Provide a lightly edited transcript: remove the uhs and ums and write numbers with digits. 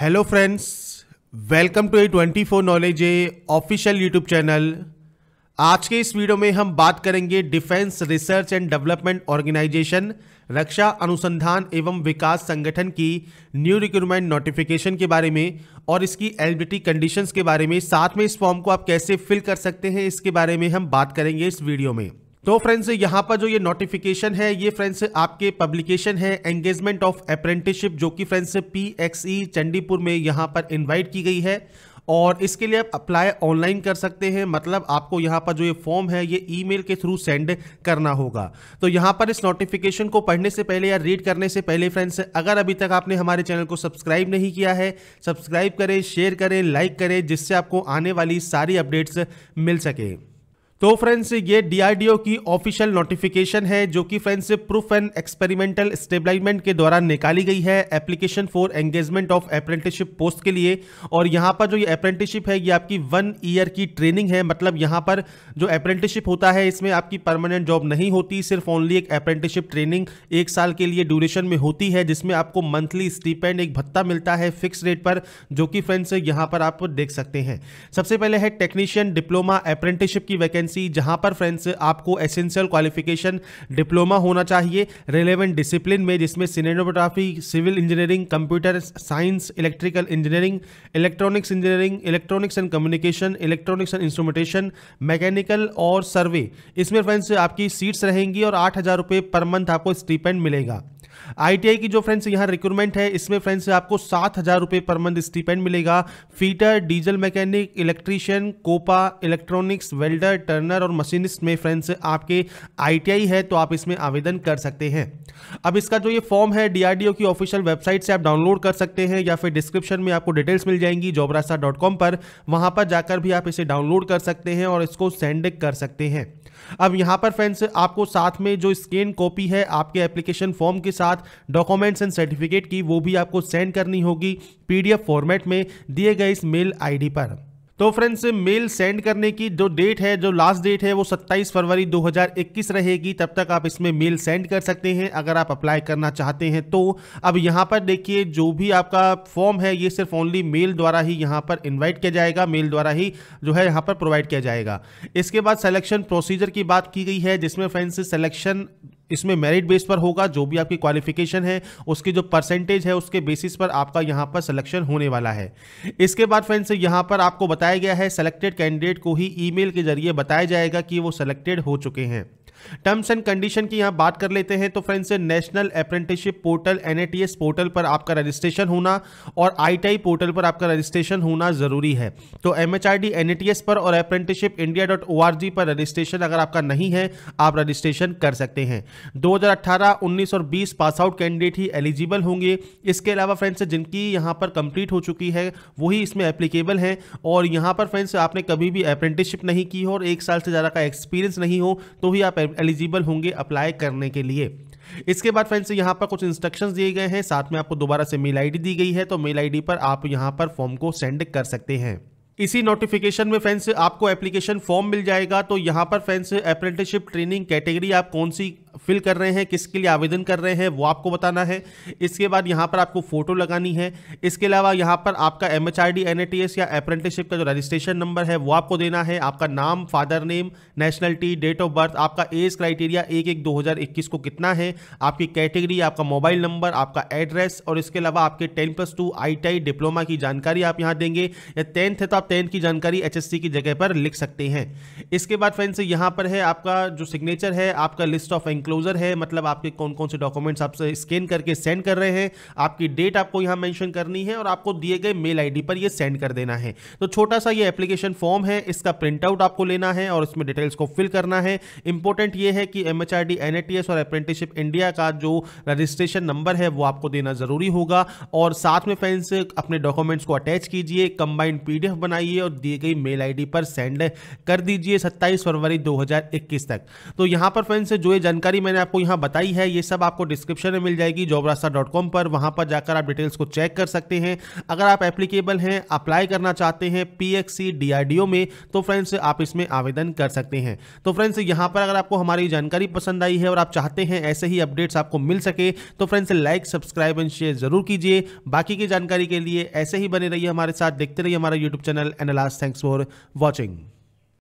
Hello friends, welcome to A24 knowledge official YouTube channel. आज के इस वीडियो में हम बात करेंगे defence research and development organisation रक्षा अनुसंधान एवं विकास संगठन की न्यू रिक्रूटमेंट नोटिफिकेशन के बारे में और इसकी एलिजिबिलिटी कंडीशंस के बारे में, साथ में इस फॉर्म को आप कैसे फिल कर सकते हैं इसके बारे में हम बात करेंगे इस वीडियो में। तो फ्रेंड्स, यहाँ पर जो ये नोटिफिकेशन है ये फ्रेंड्स आपके पब्लिकेशन है एंगेजमेंट ऑफ अप्रेंटिसशिप, जो कि फ्रेंड्स PXE चंडीपुर में यहाँ पर इनवाइट की गई है और इसके लिए आप अप्लाई ऑनलाइन कर सकते हैं। मतलब आपको यहाँ पर जो ये फॉर्म है ये ईमेल के थ्रू सेंड करना होगा। तो यहाँ पर इस नोटिफिकेशन को पढ़ने से पहले या रीड करने से पहले फ्रेंड्स, अगर अभी तक आपने हमारे चैनल को सब्सक्राइब नहीं किया है, सब्सक्राइब करें, शेयर करें, लाइक करें, जिससे आपको आने वाली सारी अपडेट्स मिल सके। तो फ्रेंड्स, ये DRDO की ऑफिशियल नोटिफिकेशन है जो कि friends proof and experimental establishment के दौरान निकाली गई है application for engagement of apprenticeship post के लिए। और यहाँ पर जो ये अप्रेंटिसशिप है ये आपकी 1 ईयर की ट्रेनिंग है। मतलब यहाँ पर जो अप्रेंटिसशिप होता है इसमें आपकी परमानेंट जॉब नहीं होती, सिर्फ ओनली एक अप्रेंटिसशिप ट्रेनिंग 1 साल के लिए ड्यूरेशन में होती है, जिसमें आपको मंथली स्टीपेंड एक भत्ता मिलता है फिक्स रेट पर, जो कि फ्रेंड्स यहाँ पर आप देख सकते हैं। सबसे पहले है टेक्नीशियन डिप्लोमा अप्रेंटिसशिप की वैकेंसी, जहां पर फ्रेंड्स आपको एसेंशियल क्वालिफिकेशन डिप्लोमा होना चाहिए रेलेवेंट डिसिप्लिन में, जिसमें cinematography, civil engineering, computer science, electrical engineering, electronics engineering, electronics and communication, electronics and instrumentation, mechanical और सर्वे। इसमें फ्रेंड्स आपकी सीट्स रहेंगी और 8,000 रुपये पर मंथ आपको स्टीपेंड मिलेगा। ITI की जो फ्रेंड्स यहाँ रिक्रूटमेंट है इसमें फ्रेंड्स आपको 7,000 रुपये पर मंथ स्टीपेंड मिलेगा। Fitter, diesel mechanic, electrician, COPA, electronics, welder, turner और मशीनिस्ट में फ्रेंड्स आपके ITI है, तो आप इसमें आवेदन कर सकते हैं। अब इसका जो ये फॉर्म है DRDO की ऑफिशियल वेबसाइट से आप डाउनलोड कर सकते हैं या फिर डिस्क्रिप्शन में आपको डिटेल्स मिल जाएंगी jobrasta.com पर, वहाँ पर जाकर भी आप इसे डाउनलोड कर सकते हैं और इसको सेंड कर सकते हैं। अब यहाँ पर फ्रेंड्स आपको साथ में जो स्कैन कॉपी है आपके एप्लीकेशन फॉर्म के साथ डॉक्यूमेंट्स एंड सर्टिफिकेट की, वो भी आपको सेंड करनी होगी PDF फॉर्मेट में दिए गए इस मेल ID पर। तो फ्रेंड्स मेल सेंड करने की जो डेट है, जो लास्ट डेट है, वो 27 फरवरी 2021 रहेगी। तब तक आप इसमें मेल सेंड कर सकते हैं अगर आप अप्लाई करना चाहते हैं तो। अब यहाँ पर देखिए जो भी आपका फॉर्म है ये सिर्फ ओनली मेल द्वारा ही यहाँ पर इनवाइट किया जाएगा, मेल द्वारा ही जो है यहाँ पर प्रोवाइड किया जाएगा। इसके बाद सिलेक्शन प्रोसीजर की बात की गई है, जिसमें फ्रेंड्स सिलेक्शन इसमें मेरिट बेस पर होगा। जो भी आपकी क्वालिफिकेशन है उसकी जो परसेंटेज है उसके बेसिस पर आपका यहाँ पर सिलेक्शन होने वाला है। इसके बाद फ्रेंड्स यहाँ पर आपको बताया गया है सिलेक्टेड कैंडिडेट को ही ईमेल के जरिए बताया जाएगा कि वो सिलेक्टेड हो चुके हैं। टर्म्स एंड कंडीशन की यहाँ बात कर लेते हैं। तो friends national apprenticeship portal NATS portal पर आपका रजिस्ट्रेशन होना और ITI पोर्टल पर आपका रजिस्ट्रेशन होना जरूरी है। तो MHRD NATS पर और apprenticeshipindia.org पर रजिस्ट्रेशन अगर आपका नहीं है आप रजिस्ट्रेशन कर सकते हैं। 2018, 19 और 20 पास आउट कैंडिडेट ही एलिजिबल होंगे। इसके अलावा फ्रेंड्स जिनकी यहाँ पर कंप्लीट हो चुकी है वही इसमें एप्लीकेबल है। और यहाँ पर फ्रेंड्स आपने कभी भी अप्रेंटिसशिप नहीं की हो और 1 साल से ज़्यादा का एक्सपीरियंस नहीं हो तो ही आप एलिजिबल होंगे अप्लाई करने के लिए। इसके बाद फ्रेंड्स यहां पर कुछ इंस्ट्रक्शंस दिए गए हैं, साथ में आपको दोबारा से मेल ID दी गई है, तो मेल ID पर आप यहां पर फॉर्म को सेंड कर सकते हैं। इसी नोटिफिकेशन में फ्रेंड्स आपको एप्लीकेशन फॉर्म मिल जाएगा। तो यहाँ पर फ्रेंड्स अप्रेंटिसशिप ट्रेनिंग कैटेगरी आप कौन सी फिल कर रहे हैं, किसके लिए आवेदन कर रहे हैं, वो आपको बताना है। इसके बाद यहाँ पर आपको फोटो लगानी है। इसके अलावा यहाँ पर आपका MHRD NATS या अप्रेंटिसशिप का जो रजिस्ट्रेशन नंबर है वो आपको देना है। आपका नाम, father name, nationality, date of birth, आपका एज क्राइटेरिया 1/1/2021 को कितना है, आपकी कैटेगरी, आपका मोबाइल नंबर, आपका एड्रेस और इसके अलावा आपके 10+2 ITI डिप्लोमा की जानकारी आप यहाँ देंगे, या 10th है तो 10 की जानकारी HSC की जगह पर लिख सकते हैं। इसके बाद फ्रेंड्स यहां पर है आपका जो सिग्नेचर है, आपका लिस्ट ऑफ एंक्लोजर है, मतलब आपके कौन कौन से डॉक्यूमेंट्स आप स्कैन करके सेंड कर रहे हैं, आपकी डेट आपको यहां मेंशन करनी है और आपको दिए गए मेल ID पर ये सेंड कर देना है। तो छोटा सा ये एप्लीकेशन फॉर्म है, इसका प्रिंटआउट आपको लेना है और इसमें डिटेल्स को फिल करना है। इंपॉर्टेंट ये है कि MHRD NATS और अप्रेंटिसशिप इंडिया का जो रजिस्ट्रेशन नंबर है वो आपको देना जरूरी होगा। और साथ में फ्रेंड्स अपने डॉक्यूमेंट्स को अटैच कीजिए, कंबाइंड PDF बनाइए और दी गई मेल ID पर सेंड कर दीजिए 27 फरवरी 2021 तक। तो यहां पर फ्रेंड्स जो ये जानकारी जानकारी मैंने आपको यहाँ बताई है, ये सब आपको डिस्क्रिप्शन में मिल जाएगी jobratsa.com पर, वहाँ पर जाकर आप डिटेल्स को चेक कर सकते हैं। अगर आप एप्लीकेबल हैं, अप्लाई करना चाहते हैं PXE DRDO में, तो फ्रेंड्स आप इसमें आवेदन कर सकते हैं। तो फ्रेंड्स यहाँ पर अगर आपको हमारी जानकारी पसंद आई है और आप चाहते हैं ऐसे ही अपडेट्स आपको मिल सके, तो friends like, subscribe and share जरूर कीजिए। बाकी की जानकारी के लिए ऐसे ही बने रहिए हमारे साथ, देखते रहिए हमारा यूट्यूब चैनल एनालास। Thanks for watching.